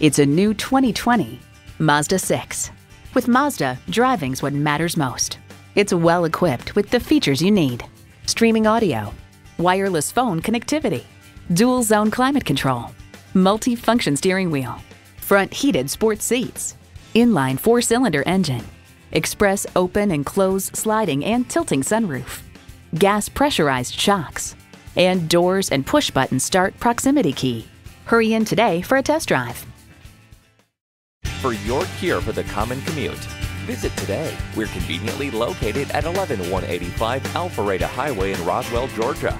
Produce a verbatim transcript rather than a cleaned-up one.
It's a new twenty twenty Mazda six. With Mazda, driving's what matters most. It's well equipped with the features you need: streaming audio, wireless phone connectivity, dual zone climate control, multi-function steering wheel, front heated sports seats, inline four-cylinder engine, express open and close sliding and tilting sunroof, gas pressurized shocks, and doors and push-button start proximity key. Hurry in today for a test drive. For your cure for the common commute, visit today. We're conveniently located at eleven one eighty-five Alpharetta Highway in Roswell, Georgia.